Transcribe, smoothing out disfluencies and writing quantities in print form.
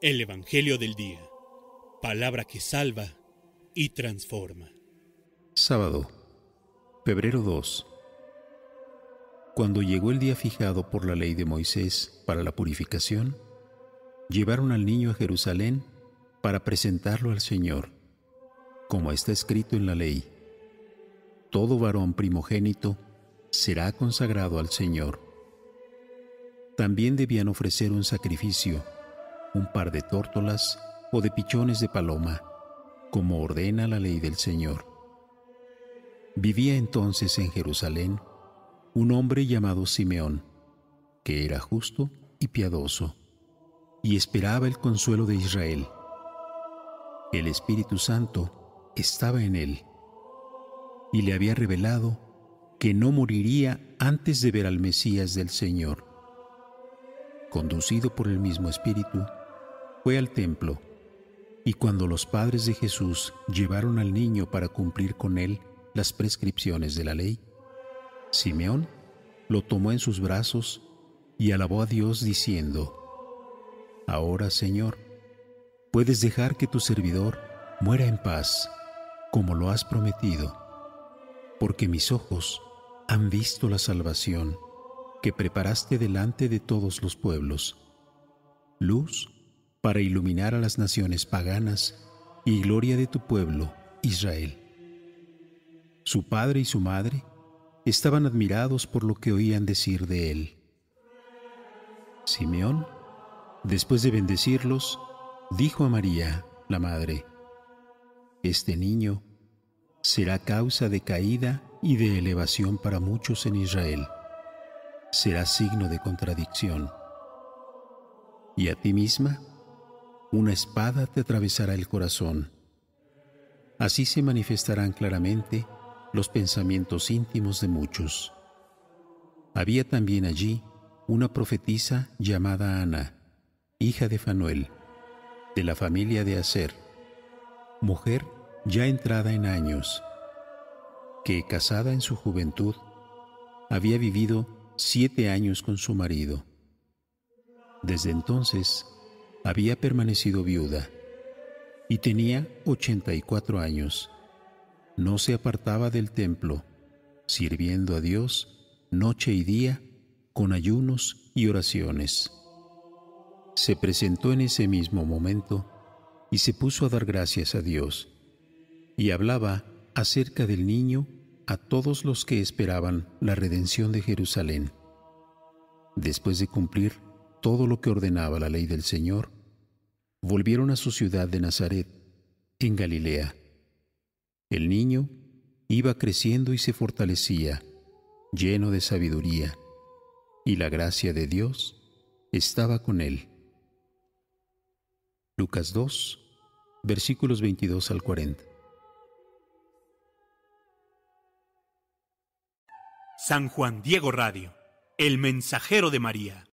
El Evangelio del Día. Palabra que salva y transforma. Sábado, febrero 2. Cuando llegó el día fijado por la ley de Moisés para la purificación, llevaron al niño a Jerusalén para presentarlo al Señor, como está escrito en la ley. Todo varón primogénito será consagrado al Señor. También debían ofrecer un sacrificio, un par de tórtolas o de pichones de paloma, como ordena la ley del Señor. Vivía entonces en Jerusalén un hombre llamado Simeón, que era justo y piadoso, y esperaba el consuelo de Israel. El Espíritu Santo estaba en él, y le había revelado que no moriría antes de ver al Mesías del Señor. Conducido por el mismo Espíritu, fue al templo, y cuando los padres de Jesús llevaron al niño para cumplir con él las prescripciones de la ley, Simeón lo tomó en sus brazos y alabó a Dios diciendo: «Ahora, Señor, puedes dejar que tu servidor muera en paz, como lo has prometido, porque mis ojos han visto la salvación que preparaste delante de todos los pueblos, luz para iluminar a las naciones paganas y gloria de tu pueblo, Israel». Su padre y su madre estaban admirados por lo que oían decir de él. Simeón, después de bendecirlos, dijo a María, la madre: «Este niño será causa de caída y de elevación para muchos en Israel. Será signo de contradicción. Y a ti misma una espada te atravesará el corazón. Así se manifestarán claramente los pensamientos íntimos de muchos». Había también allí una profetisa llamada Ana, hija de Fanuel, de la familia de Aser, mujer ya entrada en años, que, casada en su juventud, había vivido 7 años con su marido. Desde entonces había permanecido viuda y tenía 84 años. No se apartaba del templo, sirviendo a Dios noche y día con ayunos y oraciones. Se presentó en ese mismo momento y se puso a dar gracias a Dios, y hablaba acerca del niño a todos los que esperaban la redención de Jerusalén. Después de cumplir todo lo que ordenaba la ley del Señor, volvieron a su ciudad de Nazaret, en Galilea. El niño iba creciendo y se fortalecía, lleno de sabiduría, y la gracia de Dios estaba con él. Lucas 2, versículos 22 al 40. San Juan Diego Radio, El Mensajero de María.